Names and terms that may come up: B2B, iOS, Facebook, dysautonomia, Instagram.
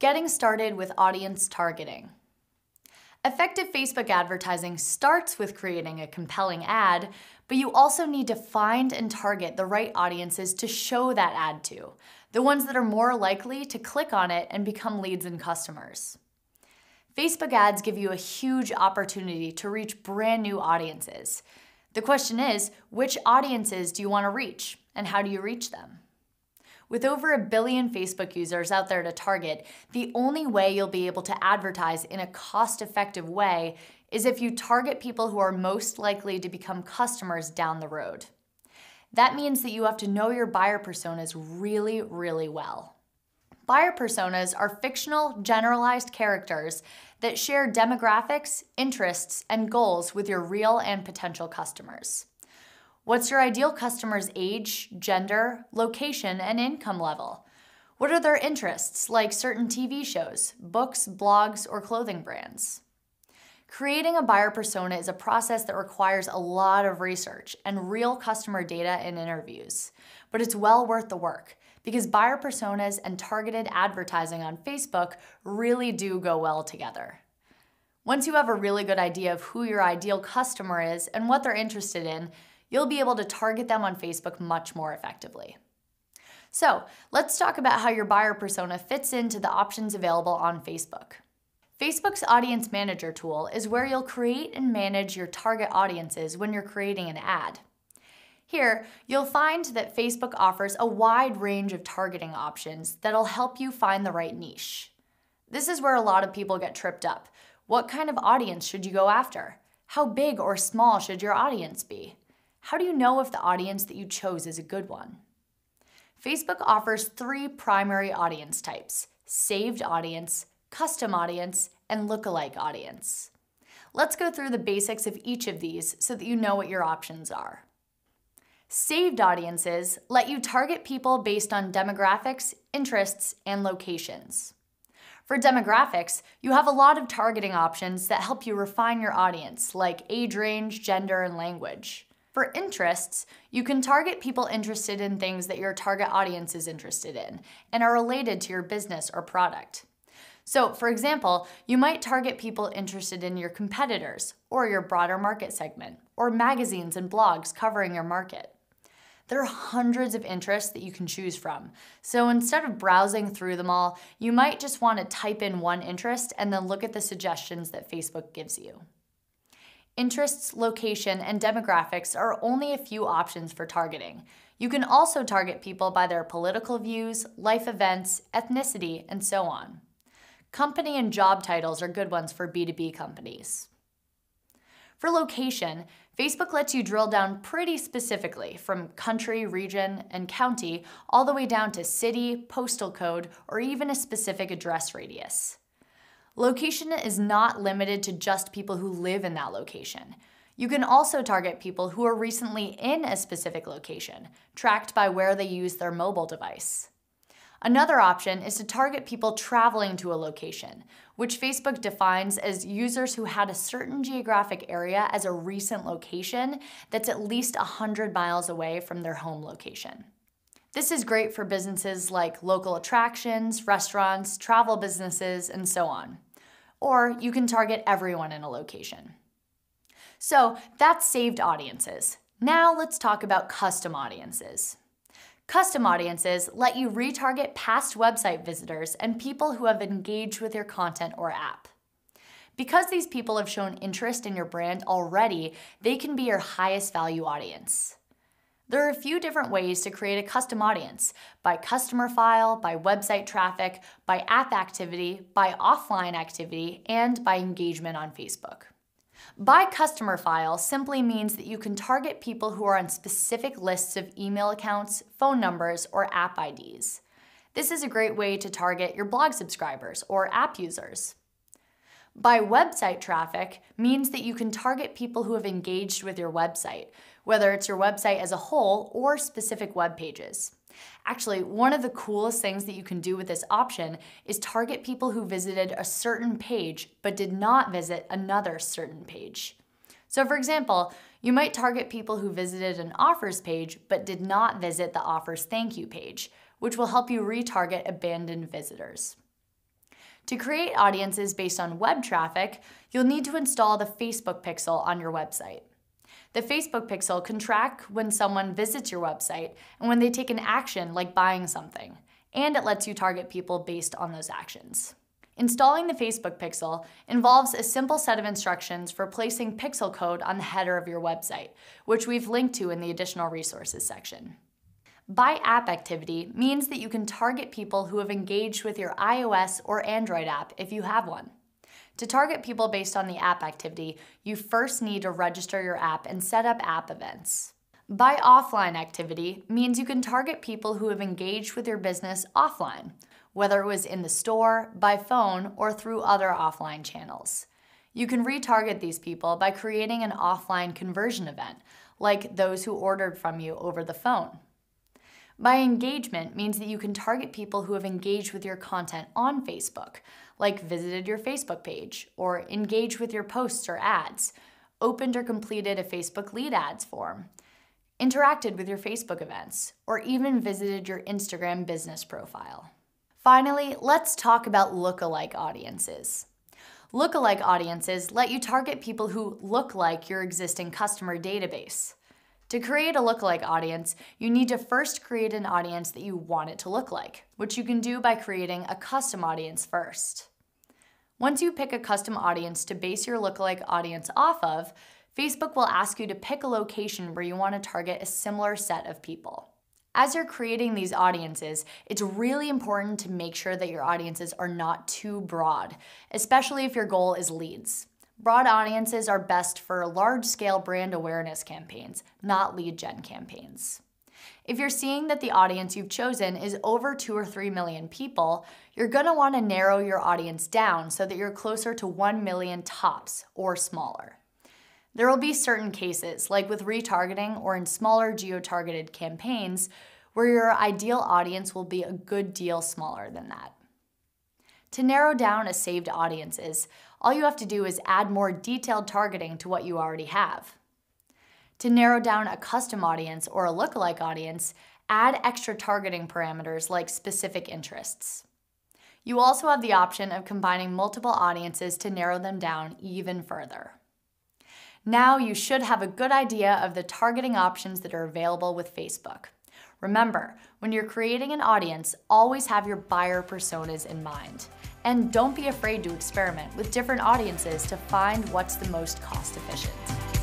Getting started with audience targeting. Effective Facebook advertising starts with creating a compelling ad, but you also need to find and target the right audiences to show that ad to, the ones that are more likely to click on it and become leads and customers. Facebook ads give you a huge opportunity to reach brand new audiences. The question is, which audiences do you want to reach, and how do you reach them? With over 1 billion Facebook users out there to target, the only way you'll be able to advertise in a cost-effective way is if you target people who are most likely to become customers down the road. That means that you have to know your buyer personas really, really well. Buyer personas are fictional, generalized characters that share demographics, interests, and goals with your real and potential customers. What's your ideal customer's age, gender, location, and income level? What are their interests, like certain TV shows, books, blogs, or clothing brands? Creating a buyer persona is a process that requires a lot of research and real customer data and interviews, but it's well worth the work because buyer personas and targeted advertising on Facebook really do go well together. Once you have a really good idea of who your ideal customer is and what they're interested in, you'll be able to target them on Facebook much more effectively. So let's talk about how your buyer persona fits into the options available on Facebook. Facebook's Audience Manager tool is where you'll create and manage your target audiences when you're creating an ad. Here, you'll find that Facebook offers a wide range of targeting options that'll help you find the right niche. This is where a lot of people get tripped up. What kind of audience should you go after? How big or small should your audience be? How do you know if the audience that you chose is a good one? Facebook offers 3 primary audience types: saved audience, custom audience, and lookalike audience. Let's go through the basics of each of these so that you know what your options are. Saved audiences let you target people based on demographics, interests, and locations. For demographics, you have a lot of targeting options that help you refine your audience, like age range, gender, and language. For interests, you can target people interested in things that your target audience is interested in and are related to your business or product. So, for example, you might target people interested in your competitors or your broader market segment or magazines and blogs covering your market. There are hundreds of interests that you can choose from. So instead of browsing through them all, you might just want to type in one interest and then look at the suggestions that Facebook gives you. Interests, location, and demographics are only a few options for targeting. You can also target people by their political views, life events, ethnicity, and so on. Company and job titles are good ones for B2B companies. For location, Facebook lets you drill down pretty specifically from country, region, and county all the way down to city, postal code, or even a specific address radius. Location is not limited to just people who live in that location. You can also target people who are recently in a specific location, tracked by where they use their mobile device. Another option is to target people traveling to a location, which Facebook defines as users who had a certain geographic area as a recent location that's at least 100 miles away from their home location. This is great for businesses like local attractions, restaurants, travel businesses, and so on. Or you can target everyone in a location. So that's saved audiences. Now let's talk about custom audiences. Custom audiences let you retarget past website visitors and people who have engaged with your content or app. Because these people have shown interest in your brand already, they can be your highest value audience. There are a few different ways to create a custom audience: by customer file, by website traffic, by app activity, by offline activity, and by engagement on Facebook. By customer file simply means that you can target people who are on specific lists of email accounts, phone numbers, or app IDs. This is a great way to target your blog subscribers or app users. By website traffic means that you can target people who have engaged with your website, whether it's your website as a whole or specific web pages. Actually, one of the coolest things that you can do with this option is target people who visited a certain page but did not visit another certain page. So for example, you might target people who visited an offers page but did not visit the offers thank you page, which will help you retarget abandoned visitors. To create audiences based on web traffic, you'll need to install the Facebook pixel on your website. The Facebook pixel can track when someone visits your website and when they take an action like buying something, and it lets you target people based on those actions. Installing the Facebook pixel involves a simple set of instructions for placing pixel code on the header of your website, which we've linked to in the additional resources section. By app activity means that you can target people who have engaged with your iOS or Android app if you have one. To target people based on the app activity, you first need to register your app and set up app events. By offline activity means you can target people who have engaged with your business offline, whether it was in the store, by phone, or through other offline channels. You can retarget these people by creating an offline conversion event, like those who ordered from you over the phone. By engagement means that you can target people who have engaged with your content on Facebook, like visited your Facebook page, or engaged with your posts or ads, opened or completed a Facebook lead ads form, interacted with your Facebook events, or even visited your Instagram business profile. Finally, let's talk about lookalike audiences. Lookalike audiences let you target people who look like your existing customer database. To create a lookalike audience, you need to first create an audience that you want it to look like, which you can do by creating a custom audience first. Once you pick a custom audience to base your lookalike audience off of, Facebook will ask you to pick a location where you want to target a similar set of people. As you're creating these audiences, it's really important to make sure that your audiences are not too broad, especially if your goal is leads. Broad audiences are best for large-scale brand awareness campaigns, not lead gen campaigns. If you're seeing that the audience you've chosen is over 2 or 3 million people, you're going to want to narrow your audience down so that you're closer to 1 million tops or smaller. There will be certain cases, like with retargeting or in smaller geo-targeted campaigns, where your ideal audience will be a good deal smaller than that. To narrow down a saved audiences, all you have to do is add more detailed targeting to what you already have. To narrow down a custom audience or a lookalike audience, add extra targeting parameters like specific interests. You also have the option of combining multiple audiences to narrow them down even further. Now you should have a good idea of the targeting options that are available with Facebook. Remember, when you're creating an audience, always have your buyer personas in mind. And don't be afraid to experiment with different audiences to find what's the most cost efficient.